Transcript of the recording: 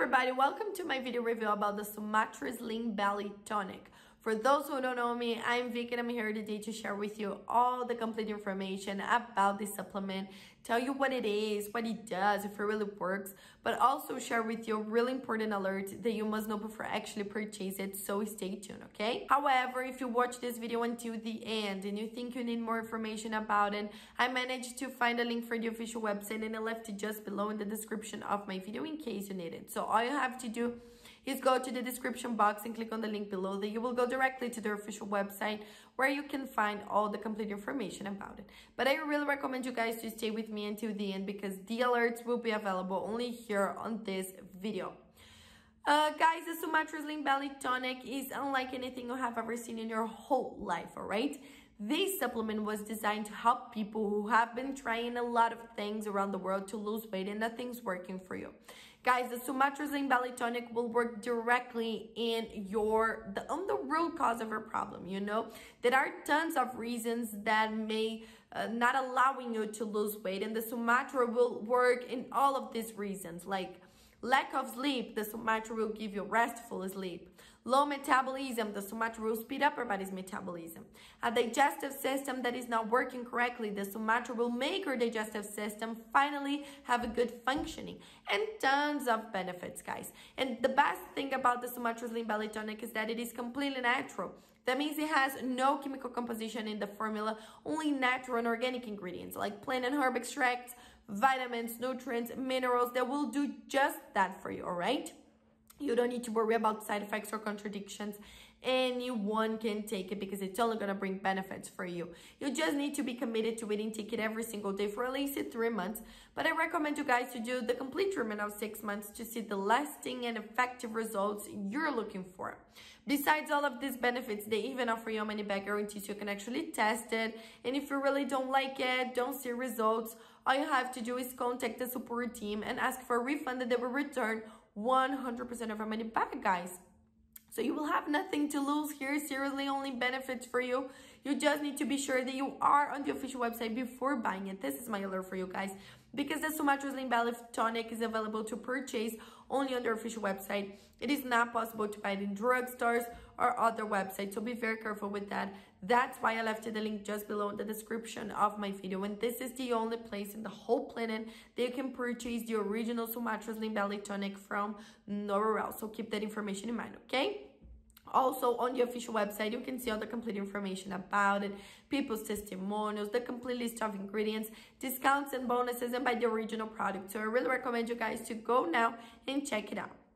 everybody, welcome to my video review about the Sumatra Slim Belly Tonic. For those who don't know me, I'm Vicky and I'm here today to share with you all the complete information about this supplement, tell you what it is, what it does, if it really works, but also share with you a really important alert that you must know before actually purchase it, so stay tuned, okay? However, if you watch this video until the end and you think you need more information about it, I managed to find a link for the official website and I left it just below in the description of my video in case you need it. So all you have to do is go to the description box and click on the link below, that you will go directly to their official website where you can find all the complete information about it. But I really recommend you guys to stay with me until the end because the alerts will be available only here on this video. Guys, the Sumatra Slim Belly Tonic is unlike anything you have ever seen in your whole life, alright? This supplement was designed to help people who have been trying a lot of things around the world to lose weight and nothing's working for you. Guys, the Sumatra Slim Belly Tonic will work directly in on the root cause of your problem, you know? There are tons of reasons that may not allowing you to lose weight, and the Sumatra will work in all of these reasons, like lack of sleep, the Sumatra will give you restful sleep. Low metabolism, the Sumatra will speed up your body's metabolism. A digestive system that is not working correctly, the Sumatra will make your digestive system finally have a good functioning. And tons of benefits, guys. And the best thing about the Sumatra Slim Belly Tonic is that it is completely natural. That means it has no chemical composition in the formula, only natural and organic ingredients like plant and herb extracts, vitamins, nutrients, minerals that will do just that for you, all right? You don't need to worry about side effects or contradictions. Anyone can take it because it's only going to bring benefits for you. You just need to be committed to it and take it every single day for at least 3 months. But I recommend you guys to do the complete treatment of 6 months to see the lasting and effective results you're looking for. Besides all of these benefits, they even offer you a money-back guarantee so you can actually test it. And if you really don't like it, don't see results, all you have to do is contact the support team and ask for a refund that they will return 100% of our money back, guys. So you will have nothing to lose here, seriously, only benefits for you. You just need to be sure that you are on the official website before buying it. This is my alert for you guys, because the Sumatra Slim Belly Tonic is available to purchase only on their official website. It is not possible to buy it in drugstores or other websites, so be very careful with that. That's why I left you the link just below in the description of my video, and this is the only place in the whole planet that you can purchase the original Sumatra Slim Belly Tonic from, nowhere else. So keep that information in mind, okay? Also, on the official website, you can see all the complete information about it, people's testimonials, the complete list of ingredients, discounts and bonuses, and by the original product. So I really recommend you guys to go now and check it out.